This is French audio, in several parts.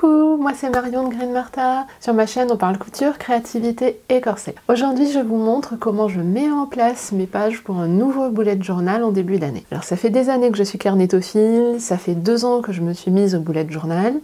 Coucou, moi c'est Marion de Green Martha. Sur ma chaîne, on parle couture, créativité et corset. Aujourd'hui, je vous montre comment je mets en place mes pages pour un nouveau bullet journal en début d'année. Alors ça fait des années que je suis carnetophile, ça fait 2 ans que je me suis mise au bullet journal.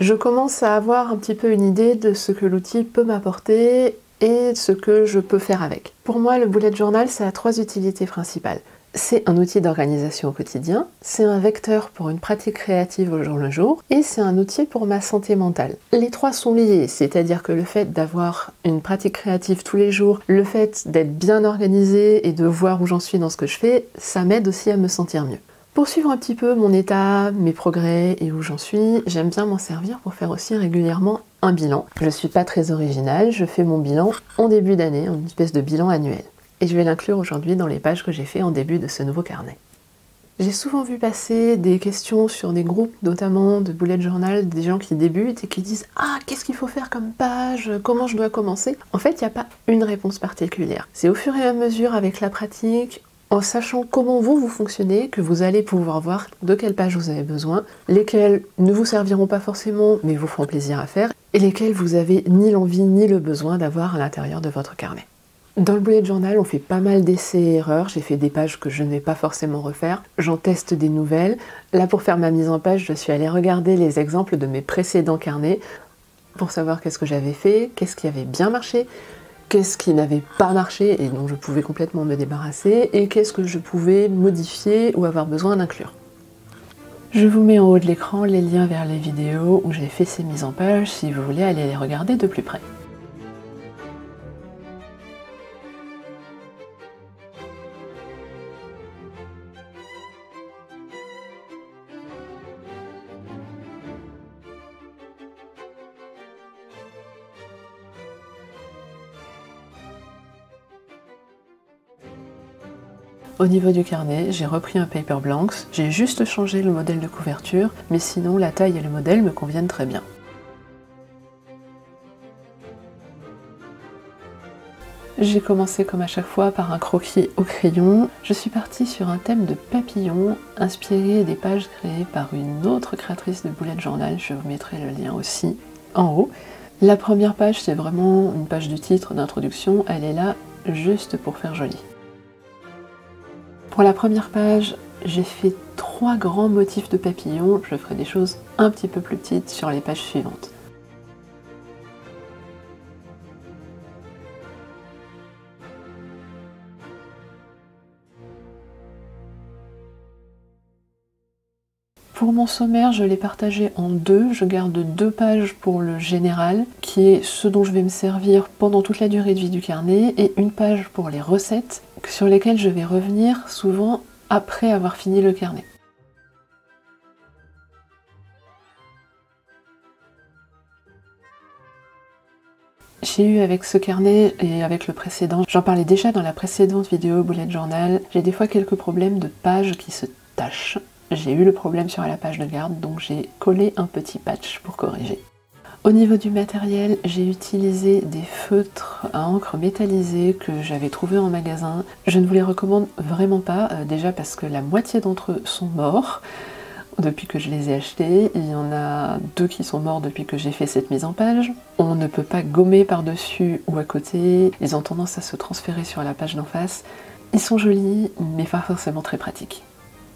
Je commence à avoir un petit peu une idée de ce que l'outil peut m'apporter et ce que je peux faire avec. Pour moi, le bullet journal, ça a 3 utilités principales. C'est un outil d'organisation au quotidien, c'est un vecteur pour une pratique créative au jour le jour, et c'est un outil pour ma santé mentale. Les 3 sont liés, c'est-à-dire que le fait d'avoir une pratique créative tous les jours, le fait d'être bien organisé et de voir où j'en suis dans ce que je fais, ça m'aide aussi à me sentir mieux. Pour suivre un petit peu mon état, mes progrès et où j'en suis, j'aime bien m'en servir pour faire aussi régulièrement un bilan. Je suis pas très originale, je fais mon bilan en début d'année, une espèce de bilan annuel. Et je vais l'inclure aujourd'hui dans les pages que j'ai fait en début de ce nouveau carnet. J'ai souvent vu passer des questions sur des groupes, notamment de bullet journal, des gens qui débutent et qui disent « Ah, qu'est-ce qu'il faut faire comme page? Comment je dois commencer ?» En fait, il n'y a pas une réponse particulière. C'est au fur et à mesure, avec la pratique, en sachant comment vous fonctionnez, que vous allez pouvoir voir de quelles pages vous avez besoin, lesquelles ne vous serviront pas forcément, mais vous feront plaisir à faire, et lesquelles vous n'avez ni l'envie ni le besoin d'avoir à l'intérieur de votre carnet. Dans le bullet journal, on fait pas mal d'essais et erreurs. J'ai fait des pages que je ne vais pas forcément refaire. J'en teste des nouvelles. Là, pour faire ma mise en page, je suis allée regarder les exemples de mes précédents carnets pour savoir qu'est-ce que j'avais fait, qu'est-ce qui avait bien marché, qu'est-ce qui n'avait pas marché et dont je pouvais complètement me débarrasser et qu'est-ce que je pouvais modifier ou avoir besoin d'inclure. Je vous mets en haut de l'écran les liens vers les vidéos où j'ai fait ces mises en page si vous voulez aller les regarder de plus près. Au niveau du carnet, j'ai repris un Paperblanks, j'ai juste changé le modèle de couverture, mais sinon la taille et le modèle me conviennent très bien. J'ai commencé comme à chaque fois par un croquis au crayon. Je suis partie sur un thème de papillon, inspiré des pages créées par une autre créatrice de bullet journal, je vous mettrai le lien aussi en haut. La première page, c'est vraiment une page du titre d'introduction, elle est là juste pour faire joli. Pour la première page, j'ai fait 3 grands motifs de papillons. Je ferai des choses un petit peu plus petites sur les pages suivantes. Pour mon sommaire, je l'ai partagé en 2. Je garde 2 pages pour le général, qui est ce dont je vais me servir pendant toute la durée de vie du carnet, et 1 page pour les recettes, sur lesquelles je vais revenir souvent après avoir fini le carnet. J'ai eu avec ce carnet et avec le précédent, j'en parlais déjà dans la précédente vidéo bullet journal, j'ai des fois quelques problèmes de pages qui se tachent. J'ai eu le problème sur la page de garde, donc j'ai collé un petit patch pour corriger. Au niveau du matériel, j'ai utilisé des feutres à encre métallisée que j'avais trouvé en magasin. Je ne vous les recommande vraiment pas, déjà parce que la moitié d'entre eux sont morts depuis que je les ai achetés. Il y en a 2 qui sont morts depuis que j'ai fait cette mise en page. On ne peut pas gommer par-dessus ou à côté. Ils ont tendance à se transférer sur la page d'en face. Ils sont jolis, mais pas forcément très pratiques.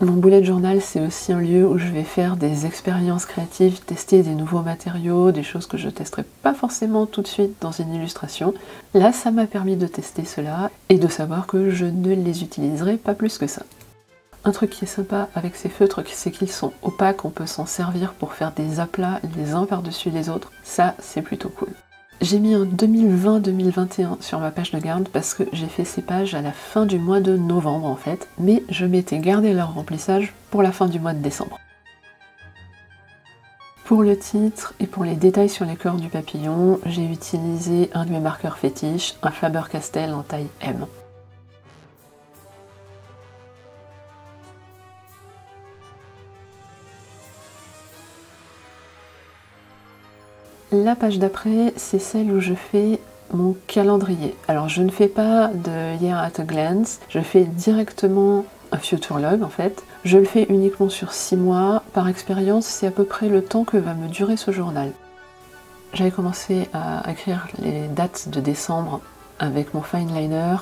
Mon bullet journal, c'est aussi un lieu où je vais faire des expériences créatives, tester des nouveaux matériaux, des choses que je ne testerai pas forcément tout de suite dans une illustration. Là, ça m'a permis de tester cela et de savoir que je ne les utiliserai pas plus que ça. Un truc qui est sympa avec ces feutres, c'est qu'ils sont opaques, on peut s'en servir pour faire des aplats les uns par-dessus les autres. Ça, c'est plutôt cool. J'ai mis un 2020-2021 sur ma page de garde parce que j'ai fait ces pages à la fin du mois de novembre en fait, mais je m'étais gardé leur remplissage pour la fin du mois de décembre. Pour le titre et pour les détails sur les corps du papillon, j'ai utilisé un de mes marqueurs fétiches, un Faber-Castell en taille M. La page d'après, c'est celle où je fais mon calendrier. Alors je ne fais pas de Year at a Glance, je fais directement un future log en fait. Je le fais uniquement sur 6 mois par expérience, c'est à peu près le temps que va me durer ce journal. J'avais commencé à écrire les dates de décembre avec mon fineliner.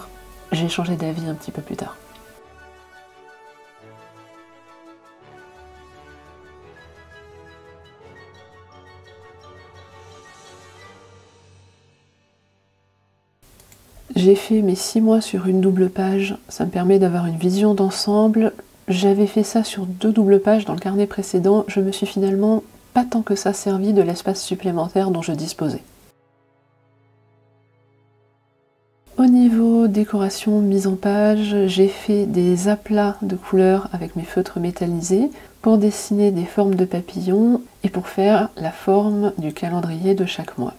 J'ai changé d'avis un petit peu plus tard. J'ai fait mes 6 mois sur une double page, ça me permet d'avoir une vision d'ensemble. J'avais fait ça sur 2 doubles pages dans le carnet précédent, je me suis finalement pas tant que ça servi de l'espace supplémentaire dont je disposais. Au niveau décoration, mise en page, j'ai fait des aplats de couleurs avec mes feutres métallisés pour dessiner des formes de papillons et pour faire la forme du calendrier de chaque mois.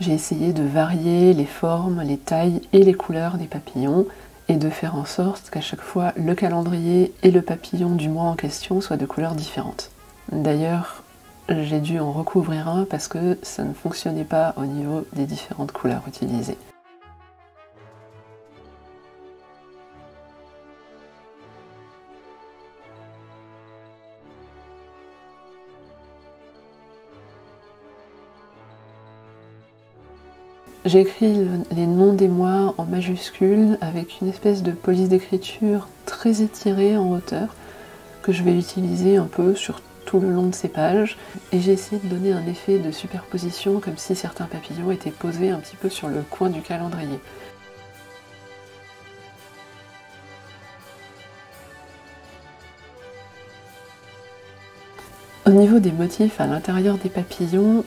J'ai essayé de varier les formes, les tailles et les couleurs des papillons et de faire en sorte qu'à chaque fois le calendrier et le papillon du mois en question soient de couleurs différentes. D'ailleurs, j'ai dû en recouvrir un parce que ça ne fonctionnait pas au niveau des différentes couleurs utilisées. J'ai écrit les noms des mois en majuscules avec une espèce de police d'écriture très étirée en hauteur que je vais utiliser un peu sur tout le long de ces pages, et j'ai essayé de donner un effet de superposition comme si certains papillons étaient posés un petit peu sur le coin du calendrier. Au niveau des motifs à l'intérieur des papillons,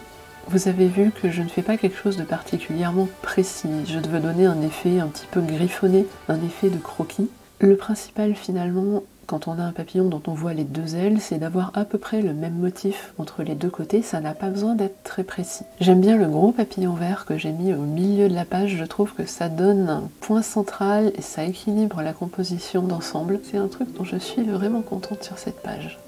vous avez vu que je ne fais pas quelque chose de particulièrement précis, je veux donner un effet un petit peu griffonné, un effet de croquis. Le principal finalement, quand on a un papillon dont on voit les deux ailes, c'est d'avoir à peu près le même motif entre les deux côtés, ça n'a pas besoin d'être très précis. J'aime bien le gros papillon vert que j'ai mis au milieu de la page, je trouve que ça donne un point central et ça équilibre la composition d'ensemble. C'est un truc dont je suis vraiment contente sur cette page.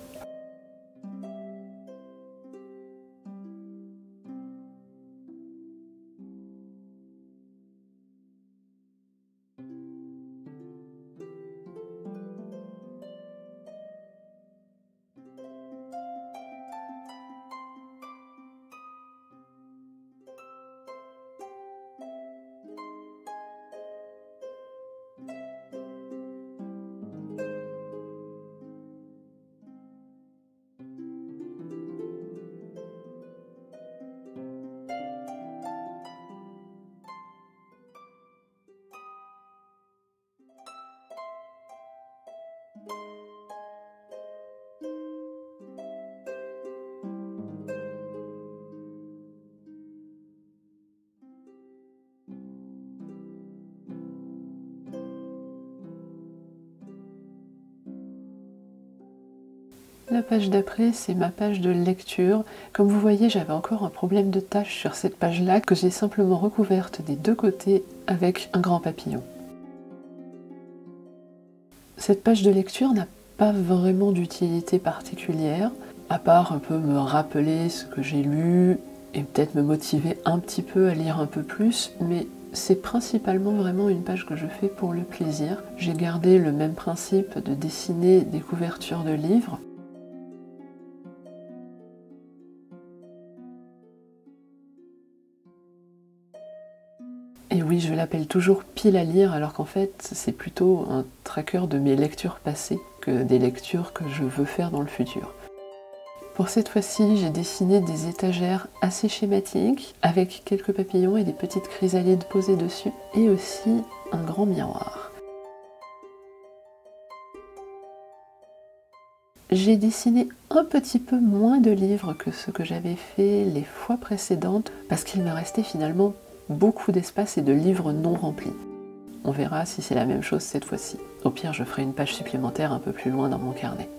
La page d'après, c'est ma page de lecture. Comme vous voyez, j'avais encore un problème de tache sur cette page-là que j'ai simplement recouverte des deux côtés avec un grand papillon. Cette page de lecture n'a pas vraiment d'utilité particulière, à part un peu me rappeler ce que j'ai lu et peut-être me motiver un petit peu à lire un peu plus, mais c'est principalement vraiment une page que je fais pour le plaisir. J'ai gardé le même principe de dessiner des couvertures de livres. Et oui, je l'appelle toujours pile à lire, alors qu'en fait, c'est plutôt un tracker de mes lectures passées que des lectures que je veux faire dans le futur. Pour cette fois-ci, j'ai dessiné des étagères assez schématiques, avec quelques papillons et des petites chrysalides posées dessus, et aussi un grand miroir. J'ai dessiné un petit peu moins de livres que ce que j'avais fait les fois précédentes, parce qu'il me restait finalement beaucoup d'espace et de livres non remplis. On verra si c'est la même chose cette fois-ci. Au pire, je ferai une page supplémentaire un peu plus loin dans mon carnet.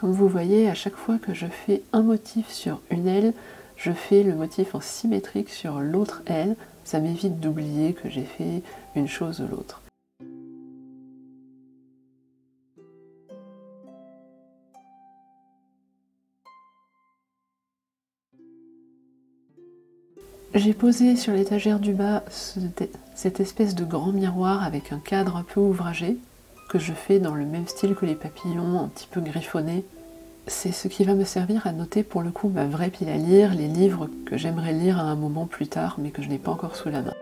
Comme vous voyez, à chaque fois que je fais un motif sur une aile, je fais le motif en symétrique sur l'autre aile, ça m'évite d'oublier que j'ai fait une chose ou l'autre. J'ai posé sur l'étagère du bas cette espèce de grand miroir avec un cadre un peu ouvragé que je fais dans le même style que les papillons, un petit peu griffonné. C'est ce qui va me servir à noter pour le coup ma vraie pile à lire, les livres que j'aimerais lire à un moment plus tard mais que je n'ai pas encore sous la main.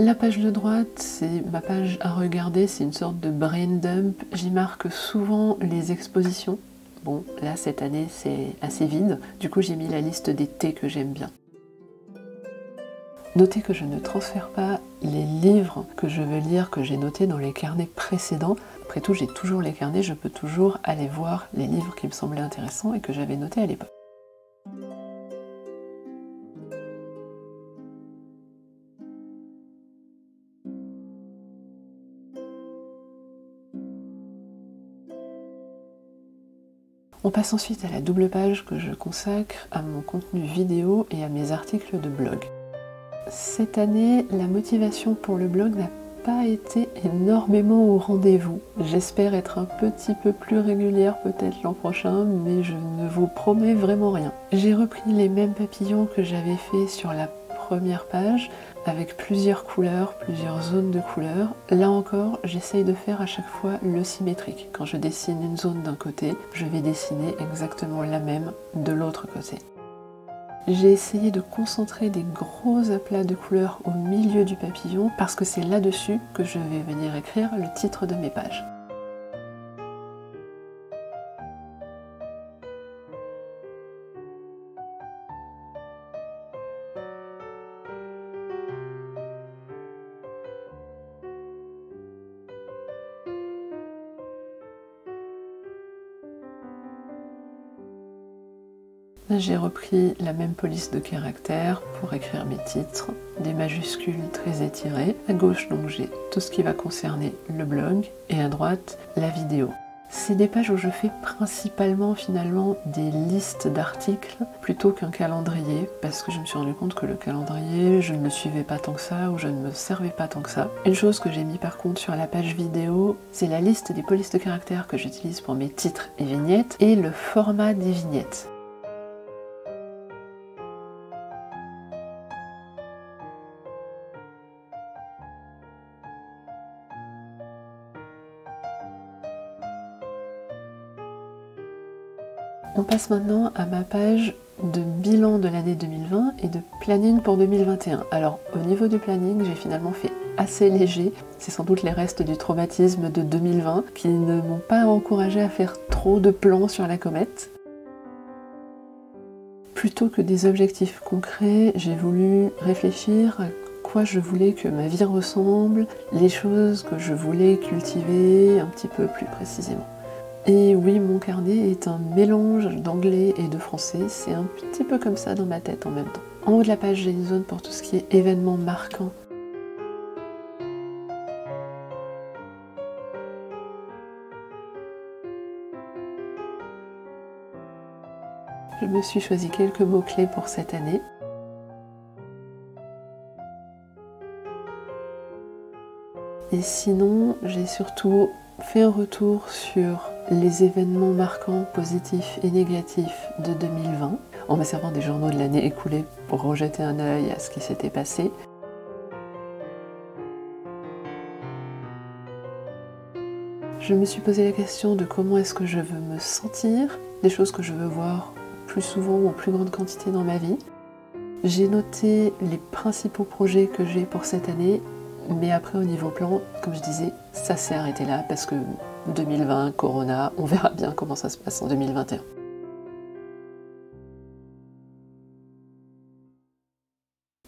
La page de droite, c'est ma page à regarder, c'est une sorte de brain dump. J'y marque souvent les expositions. Bon, là, cette année, c'est assez vide. Du coup, j'ai mis la liste des thés que j'aime bien. Notez que je ne transfère pas les livres que je veux lire, que j'ai notés dans les carnets précédents. Après tout, j'ai toujours les carnets, je peux toujours aller voir les livres qui me semblaient intéressants et que j'avais notés à l'époque. On passe ensuite à la double page que je consacre à mon contenu vidéo et à mes articles de blog. Cette année, la motivation pour le blog n'a pas été énormément au rendez-vous. J'espère être un petit peu plus régulière peut-être l'an prochain, mais je ne vous promets vraiment rien. J'ai repris les mêmes papillons que j'avais fait sur la première page, avec plusieurs couleurs, plusieurs zones de couleurs. Là encore, j'essaye de faire à chaque fois le symétrique. Quand je dessine une zone d'un côté, je vais dessiner exactement la même de l'autre côté. J'ai essayé de concentrer des gros aplats de couleurs au milieu du papillon parce que c'est là-dessus que je vais venir écrire le titre de mes pages. J'ai repris la même police de caractères pour écrire mes titres, des majuscules très étirées. À gauche, donc, j'ai tout ce qui va concerner le blog et à droite, la vidéo. C'est des pages où je fais principalement finalement des listes d'articles plutôt qu'un calendrier parce que je me suis rendu compte que le calendrier, je ne le suivais pas tant que ça ou je ne me servais pas tant que ça. Une chose que j'ai mis par contre sur la page vidéo, c'est la liste des polices de caractères que j'utilise pour mes titres et vignettes et le format des vignettes. On passe maintenant à ma page de bilan de l'année 2020 et de planning pour 2021. Alors au niveau du planning, j'ai finalement fait assez léger. C'est sans doute les restes du traumatisme de 2020 qui ne m'ont pas encouragé à faire trop de plans sur la comète. Plutôt que des objectifs concrets, j'ai voulu réfléchir à quoi je voulais que ma vie ressemble, les choses que je voulais cultiver un petit peu plus précisément. Et oui, mon carnet est un mélange d'anglais et de français, c'est un petit peu comme ça dans ma tête en même temps. En haut de la page, j'ai une zone pour tout ce qui est événements marquants. Je me suis choisi quelques mots-clés pour cette année. Et sinon, j'ai surtout fait un retour sur les événements marquants positifs et négatifs de 2020, en me servant des journaux de l'année écoulée pour rejeter un œil à ce qui s'était passé. Je me suis posé la question de comment est-ce que je veux me sentir, des choses que je veux voir plus souvent ou en plus grande quantité dans ma vie. J'ai noté les principaux projets que j'ai pour cette année, mais après au niveau plan, comme je disais, ça s'est arrêté là parce que 2020, Corona, on verra bien comment ça se passe en 2021.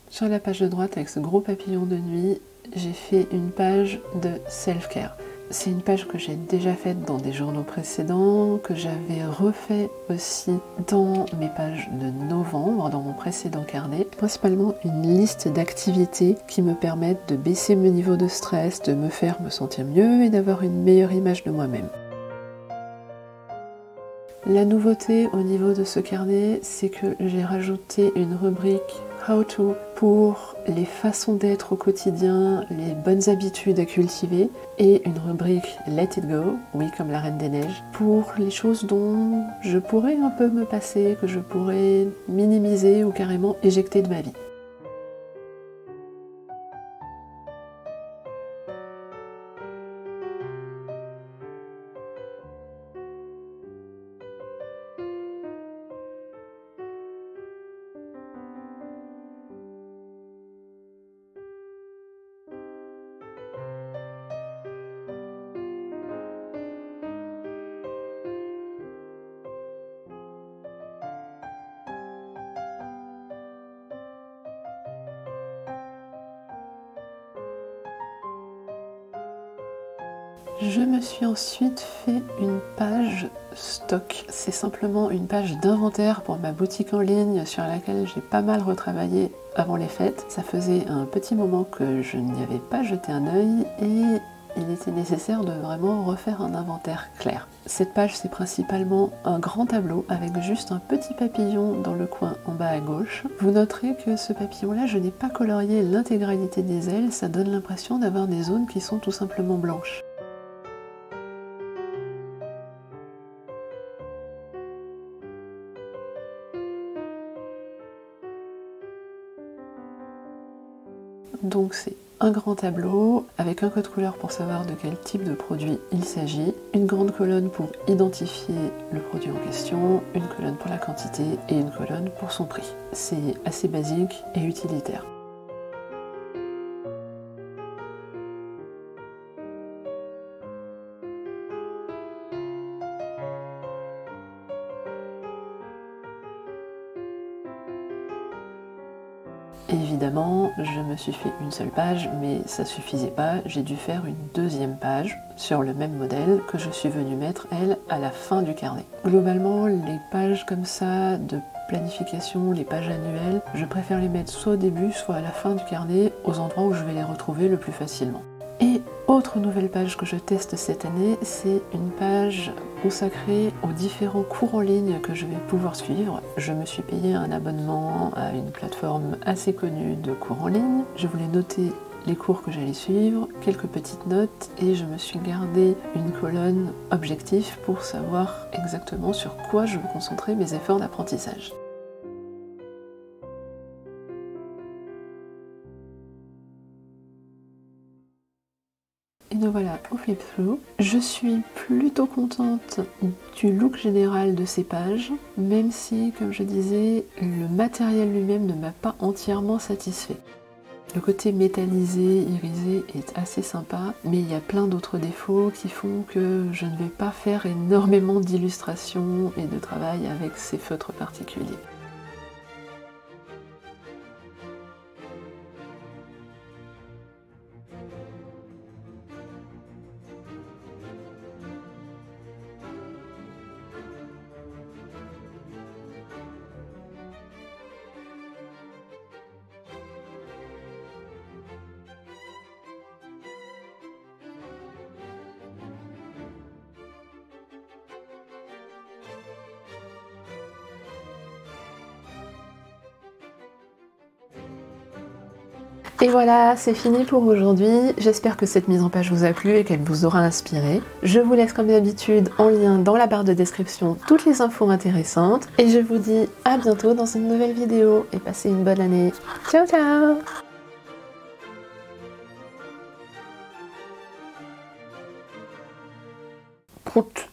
Sur la page de droite, avec ce gros papillon de nuit, j'ai fait une page de self-care. C'est une page que j'ai déjà faite dans des journaux précédents, que j'avais refait aussi dans mes pages de novembre, dans mon précédent carnet. Principalement une liste d'activités qui me permettent de baisser mon niveau de stress, de me faire me sentir mieux et d'avoir une meilleure image de moi-même. La nouveauté au niveau de ce carnet, c'est que j'ai rajouté une rubrique How to pour les façons d'être au quotidien, les bonnes habitudes à cultiver, et une rubrique Let It Go, oui comme la Reine des Neiges, pour les choses dont je pourrais un peu me passer, que je pourrais minimiser ou carrément éjecter de ma vie. Je me suis ensuite fait une page stock. C'est simplement une page d'inventaire pour ma boutique en ligne sur laquelle j'ai pas mal retravaillé avant les fêtes. Ça faisait un petit moment que je n'y avais pas jeté un œil et il était nécessaire de vraiment refaire un inventaire clair. Cette page, c'est principalement un grand tableau avec juste un petit papillon dans le coin en bas à gauche. Vous noterez que ce papillon-là, je n'ai pas colorié l'intégralité des ailes, ça donne l'impression d'avoir des zones qui sont tout simplement blanches. Donc c'est un grand tableau avec un code couleur pour savoir de quel type de produit il s'agit, une grande colonne pour identifier le produit en question, une colonne pour la quantité et une colonne pour son prix. C'est assez basique et utilitaire. Évidemment, je me suis fait une seule page, mais ça suffisait pas, j'ai dû faire une deuxième page sur le même modèle que je suis venue mettre, elle, à la fin du carnet. Globalement, les pages comme ça de planification, les pages annuelles, je préfère les mettre soit au début, soit à la fin du carnet, aux endroits où je vais les retrouver le plus facilement. Et autre nouvelle page que je teste cette année, c'est une page consacrée aux différents cours en ligne que je vais pouvoir suivre. Je me suis payé un abonnement à une plateforme assez connue de cours en ligne. Je voulais noter les cours que j'allais suivre, quelques petites notes, et je me suis gardé une colonne objectif pour savoir exactement sur quoi je veux concentrer mes efforts d'apprentissage. Voilà, au flip-through. Je suis plutôt contente du look général de ces pages, même si, comme je disais, le matériel lui-même ne m'a pas entièrement satisfait. Le côté métallisé, irisé est assez sympa, mais il y a plein d'autres défauts qui font que je ne vais pas faire énormément d'illustrations et de travail avec ces feutres particuliers. Et voilà, c'est fini pour aujourd'hui. J'espère que cette mise en page vous a plu et qu'elle vous aura inspiré. Je vous laisse comme d'habitude en lien dans la barre de description toutes les infos intéressantes. Et je vous dis à bientôt dans une nouvelle vidéo et passez une bonne année. Ciao ciao! Prout.